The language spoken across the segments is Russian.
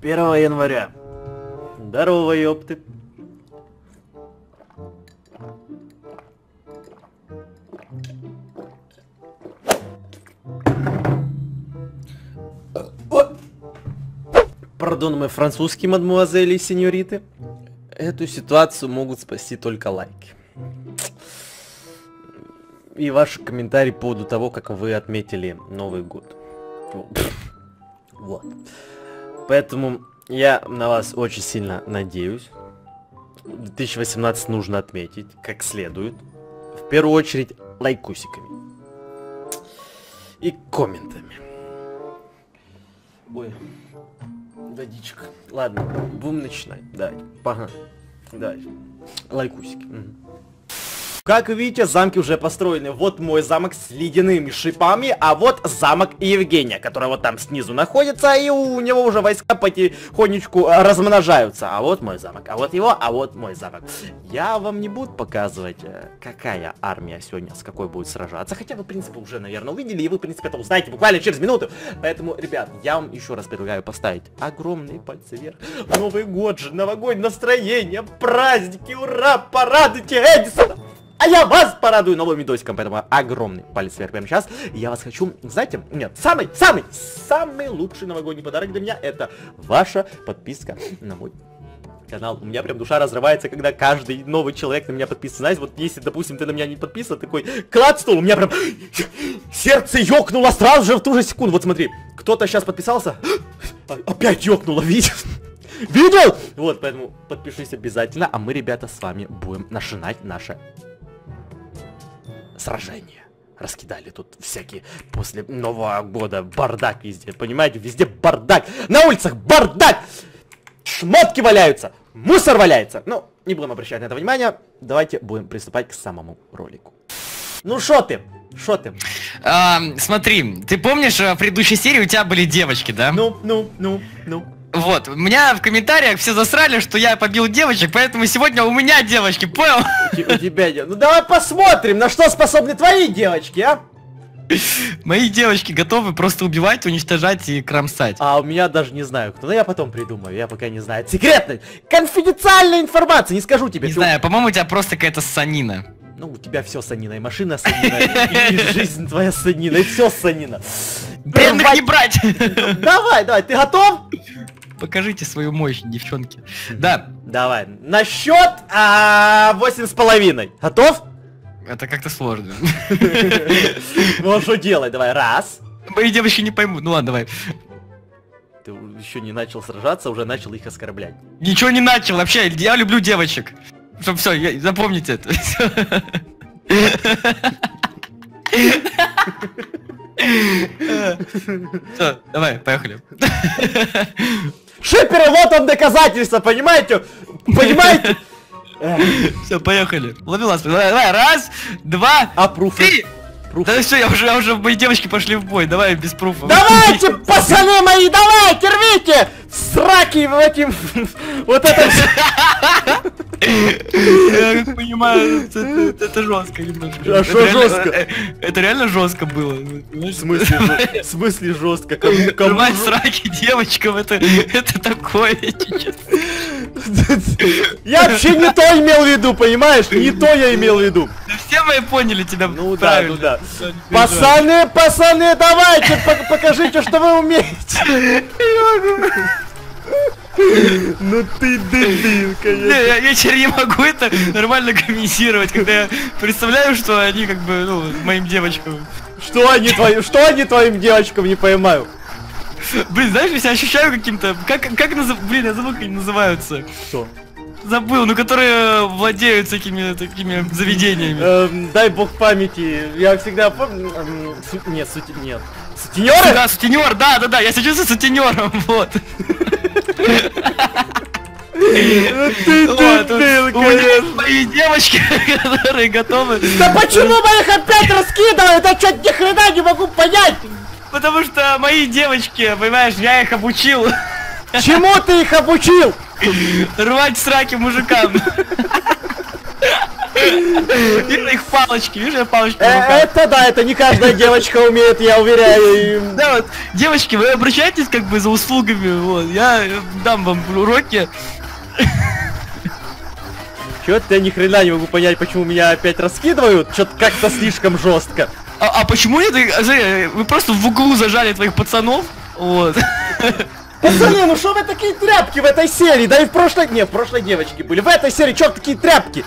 1 января. Здорово, ёпты. Пардон, мы французские мадемуазели и сеньориты. Эту ситуацию могут спасти только лайки. И ваши комментарии по поводу того, как вы отметили Новый год. Вот. Поэтому я на вас очень сильно надеюсь. 2018 нужно отметить как следует. В первую очередь лайкусиками. И комментами. Ой. Дичка. Ладно, будем начинать. Давайте. Погнали. Давайте. Лайкусики. Угу. Как видите, замки уже построены. Вот мой замок с ледяными шипами, а вот замок Евгения, который вот там снизу находится, и у него уже войска потихонечку размножаются. А вот мой замок, а вот его, а вот мой замок. Я вам не буду показывать, какая армия сегодня с какой будет сражаться, хотя вы, в принципе, уже, наверное, увидели, и вы, в принципе, это узнаете буквально через минуту. Поэтому, ребят, я вам еще раз предлагаю поставить огромные пальцы вверх. Новый год же, новогоднее настроение, праздники, ура, порадуйте Эдисона! А я вас порадую новым видосиком, поэтому огромный палец вверх прямо сейчас. Я вас хочу, знаете, нет, самый лучший новогодний подарок для меня — это ваша подписка на мой канал. У меня прям душа разрывается, когда каждый новый человек на меня подписывается. Знаешь, вот если, допустим, ты на меня не подписан, такой клацнул, у меня прям сердце ёкнуло сразу же в ту же секунду. Вот смотри, кто-то сейчас подписался, опять ёкнуло, видишь? Видел? Вот, поэтому подпишись обязательно, а мы, ребята, с вами будем начинать наше сражение. Раскидали тут всякие после Нового года бардак везде, понимаете? Везде бардак. На улицах бардак! Шмотки валяются! Мусор валяется! Ну, не будем обращать на это внимание. Давайте будем приступать к самому ролику. Ну шо ты? Шо ты? Смотри, ты помнишь, в предыдущей серии у тебя были девочки, да? Ну. Вот, у меня в комментариях все засрали, что я побил девочек, поэтому сегодня у меня девочки, понял? У тебя девочки. Ну давай посмотрим, на что способны твои девочки, а? Мои девочки готовы просто убивать, уничтожать и кромсать. А у меня даже не знаю кто, но я потом придумаю, я пока не знаю. Секретная, конфиденциальная информация, не скажу тебе. Не знаю, по-моему, у тебя просто какая-то санина. Ну, у тебя все санина, и машина санина, и жизнь твоя санина, и все санина. Бренных не брать! Давай, ты готов? Покажите свою мощь, девчонки. Да. Давай. На счет 8,5. Готов? Это как-то сложно. Ну что делать? Давай. Раз. Мои девочки не поймут. Ну ладно, давай. Ты еще не начал сражаться, уже начал их оскорблять. Ничего не начал, вообще, я люблю девочек. Чтоб все, запомните это. Все, давай, поехали. Шиперы, вот он доказательство, понимаете? Понимаете? Все, поехали. Ловила, давай, раз, два, три. Да все, я уже, мои девочки пошли в бой, давай без пруфа. Давайте, пацаны мои, давайте, рвите! Сраки в этим... Вот это все. Я как понимаю, это жестко немножко. А что жестко? Это реально жестко было. В смысле жестко? Рвать сраки девочкам, это такое. Я вообще не то имел в виду, понимаешь? Не то я имел в виду. Все мы поняли тебя правильно. Да. Пацаны, давайте, покажите, что вы умеете. Ну ты дебил, конечно. Я теперь не могу это нормально комментировать, когда я представляю, что они как бы, ну, моим девочкам. Что они твоим девочкам, не поймаю. Блин, знаешь, я себя ощущаю каким-то, как блин, я забыл, как они называются. Что? Забыл, ну которые владеют такими заведениями. Дай бог памяти, я всегда помню. Нет. Сутенёры? Да, сутенёр, да, я сейчас сутенёром, вот. Мои девочки, которые готовы. Да почему мы их опять раскидывают? А чё, ни хрена не могу понять? Потому что мои девочки, понимаешь, я их обучил. Чему ты их обучил? Рвать сраки мужикам. Их палочки, вижу я палочки. Это да, это не каждая девочка умеет, я уверяю. Да, вот, девочки, вы обращайтесь как бы за услугами, вот, я дам вам уроки. Чё-то я ни хрена не могу понять, почему меня опять раскидывают, чё-то как-то слишком жестко. А почему нет? Вы просто в углу зажали твоих пацанов, вот. Пацаны, ну что вы такие тряпки в этой серии? Да и в прошлой... Не, в прошлой девочки были. В этой серии чё такие тряпки?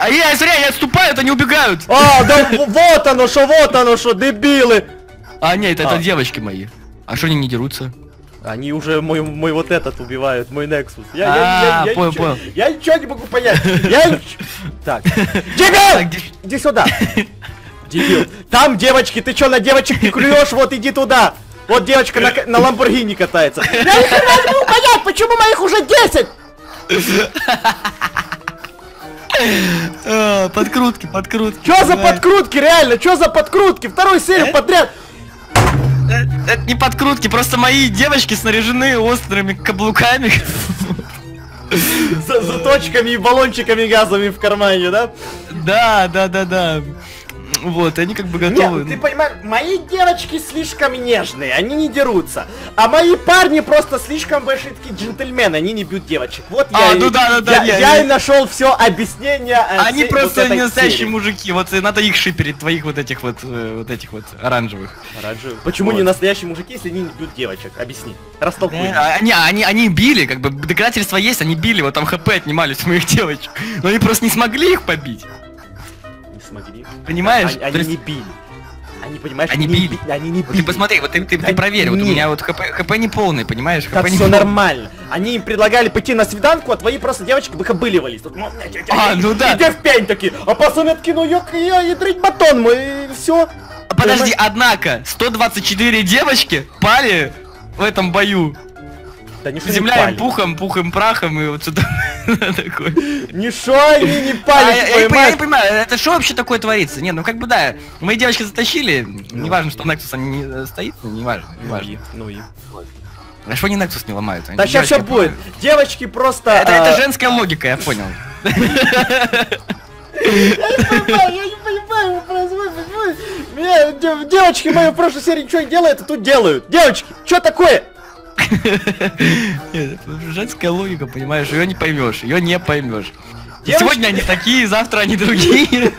А я, смотри, они отступают, они убегают. А, да вот оно что, дебилы. А, нет, это девочки мои. А что они не дерутся? Они уже мой вот этот убивают, мой Nexus. Я понял, понял. Я ничего не могу понять. Так. Дебил! Иди сюда. Дебил. Там девочки, ты чё на девочек не клюешь? Вот иди туда. Вот девочка на Ламборгини катается. Я не могу понять, почему моих уже 10? Подкрутки, подкрутки. Чё за подкрутки, реально? Чё за подкрутки? Вторую серию подряд. Это не подкрутки, просто мои девочки снаряжены острыми каблуками. С заточками и баллончиками газовыми в кармане, да? Да. Вот, они как бы готовы. Нет, ты понимаешь, мои девочки слишком нежные, они не дерутся. А мои парни просто слишком большие такие джентльмены, они не бьют девочек. Вот я и нашел все объяснение. Они просто не настоящие мужики, вот надо их шиперить, твоих вот этих вот оранжевых. Оранжевых. Почему не настоящие мужики, если они не бьют девочек? Объясни. Растолкуй. Они били, как бы доказательства есть, они били, вот там хп отнимались у моих девочек. Но они просто не смогли их побить. Смогли. Понимаешь? Они не били. Они, понимаешь, они били. Они не били. Ты посмотри, вот ты проверил. Вот у меня вот хп не полный, понимаешь? Так все нормально. Они им предлагали пойти на свиданку, а твои просто девочки выкобыливались. А, ну да. Иди в пень такие. А пацаны такие, ну ёк-я, и дрить батон мой, и все. Подожди, однако, 124 девочки пали в этом бою. Земля им пухом, прахом и вот сюда такое. Ничего они не палят. Я не понимаю, это что вообще такое творится? Не, ну как бы да, мои девочки затащили, не важно, что Nexus не стоит, не важно, Ну и. А что они Nexus не ломают? Да сейчас все будет. Девочки просто. Это женская логика, я понял. Я не понимаю, девочки мои в прошлой серии ничего не делают, а тут делают. Девочки, что такое? Нет, женская логика, понимаешь, ее не поймешь, Сегодня они такие, завтра они другие.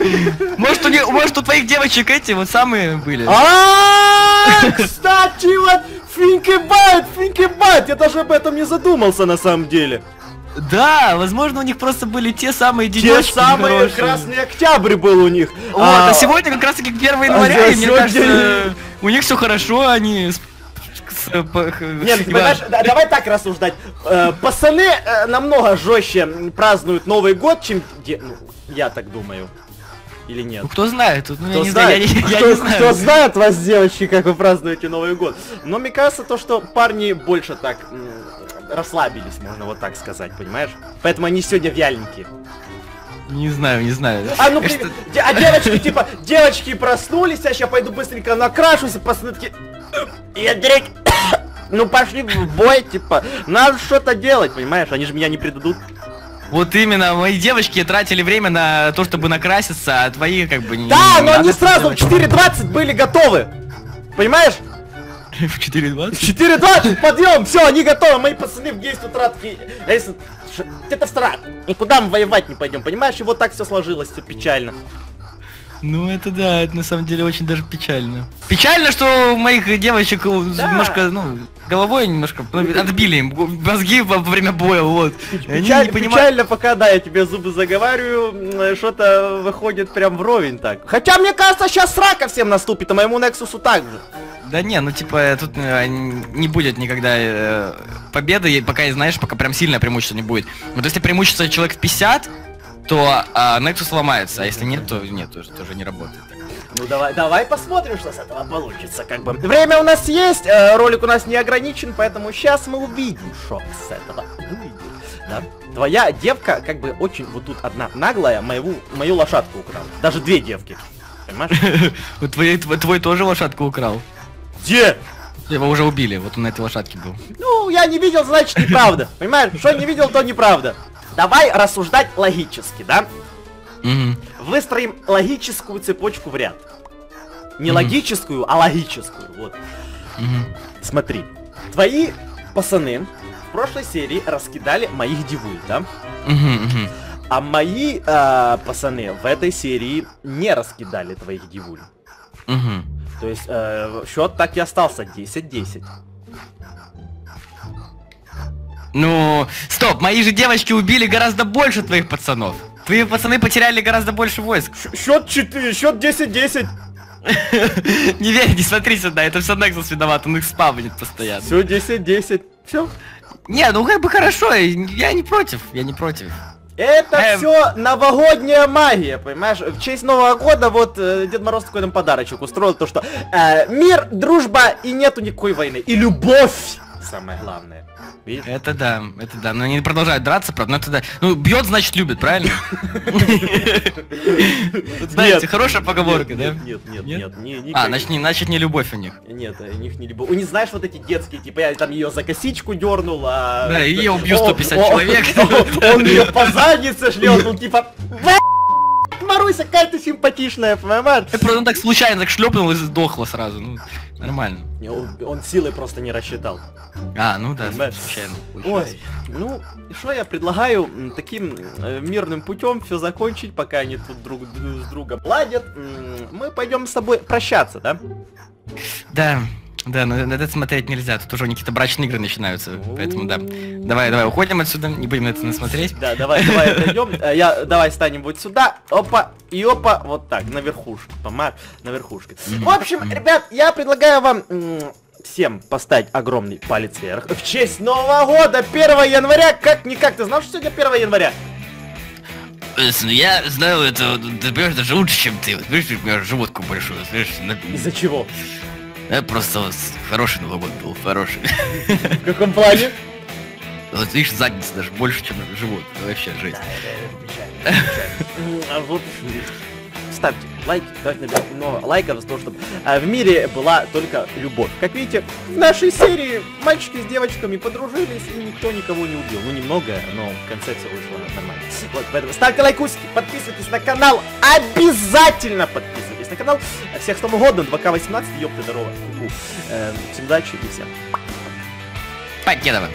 Может, у твоих девочек эти вот самые были. Кстати, вот think about, я даже об этом не задумался на самом деле. Да, возможно, у них просто были те самые денечки. Те самые красные октябрь был у них. Вот, а сегодня как раз таки 1 января, и мне кажется, у них все хорошо, они... Нет, понимаешь, давай так рассуждать. Пацаны намного жестче празднуют Новый год, чем... Ну, я так думаю. Или нет? Ну, кто знает, кто знает вас, девочки, как вы празднуете Новый год. Но мне кажется, то, что парни больше так расслабились, можно вот так сказать, понимаешь? Поэтому они сегодня вяленькие. Не знаю. А ну привет. А девочки, типа, девочки проснулись, я сейчас пойду быстренько накрашусь, пацаны такие... Я дрек... Ну пошли в бой, типа, надо что-то делать, понимаешь? Они же меня не предадут. Вот именно, мои девочки тратили время на то, чтобы накраситься, а твои как бы не... Да, но они сразу в 4:20 были готовы, понимаешь? В 4:20? В 4:20, подъем, все, они готовы, мои пацаны в 10 утра такие... Где-то в страх, никуда мы воевать не пойдем, понимаешь? И вот так все сложилось, все печально. Ну это да, это на самом деле очень даже печально. Печально, что у моих девочек немножко, ну, головой немножко отбили им мозги во время боя, вот. Печально, пока, да, я тебе зубы заговариваю, что-то выходит прям вровень так. Хотя, мне кажется, сейчас срака всем наступит, а моему Нексусу так же. Да не, ну типа тут не будет никогда победы, пока, знаешь, пока прям сильное преимущество не будет. Вот если преимущество человек в 50, то Nexus ломается, а если нет, то нет, тоже не работает. Ну давай посмотрим, что с этого получится, как бы. Время у нас есть, ролик у нас не ограничен, поэтому сейчас мы увидим, что с этого выйдет. Да? Твоя девка, как бы, очень вот тут одна наглая, мою лошадку украла. Даже две девки. Понимаешь? Твой тоже лошадку украл. Где? Его уже убили, вот он на этой лошадке был. Ну, я не видел, значит неправда. Понимаешь, что не видел, то неправда. Давай рассуждать логически, да? Выстроим логическую цепочку в ряд. Не логическую, а логическую. Вот. Смотри. Твои пацаны в прошлой серии раскидали моих дивуй, да? А мои пацаны в этой серии не раскидали твоих дивуль. То есть счет так и остался 10-10. Ну, стоп, мои же девочки убили гораздо больше твоих пацанов. Твои пацаны потеряли гораздо больше войск. Счет 10-10. Не верь, не смотри сюда, это все Nexus виноват, он их спавнит постоянно. Все 10-10, все. Не, ну как бы хорошо, я не против, я не против. Это все новогодняя магия, понимаешь? В честь Нового года вот Дед Мороз такой нам подарочек устроил, то что мир, дружба и нету никакой войны. И любовь, самое главное. Видишь? Это да, но они продолжают драться, правда, но это да. Ну, бьет, значит, любит, правильно? Знаете, хорошая поговорка, да? Нет. А, значит, не любовь у них. Нет, у них не любовь. У них, знаешь, вот эти детские, типа, я там ее за косичку дернул, а... Да, и я убью 150 человек. Он ее по заднице шлет, ну, типа... Маруся, какая ты симпатичная, понимаешь? Он так случайно так шлепнул и сдохла сразу, ну, нормально. Он силы просто не рассчитал. А, ну да, случайно. Ой, ну, что я предлагаю таким мирным путем все закончить, пока они тут друг с другом ладят. Мы пойдем с собой прощаться, да? Да. Да, но на это смотреть нельзя, тут уже какие-то брачные игры начинаются, поэтому да. Давай, уходим отсюда, не будем на это насмотреть. Да, давай, отойдем. Давай станем вот сюда, опа, и опа, вот так, на верхушке, на верхушке. В общем, ребят, я предлагаю вам всем поставить огромный палец вверх. В честь Нового года, 1 января, как-никак, ты знал, что сегодня 1 января? Я знаю это, ты понимаешь, даже лучше, чем ты, видишь, у меня животку большую, слышишь? Из-за чего? Я просто хороший Новый год был, хороший. В каком плане? Вот видишь, задница даже больше, чем живот. Это вообще жесть. Да, а вот ставьте лайки, давайте наберем много лайков за то, чтобы в мире была только любовь. Как видите, в нашей серии мальчики с девочками подружились и никто никого не убил. Ну немного, но в конце все вышло нормально. Вот, поэтому ставьте лайкусики, подписывайтесь на канал, обязательно подписывайтесь на канал. Всех с Новым годом, 2К18, ёпта, здорово. Всем удачи и всем. Покедова.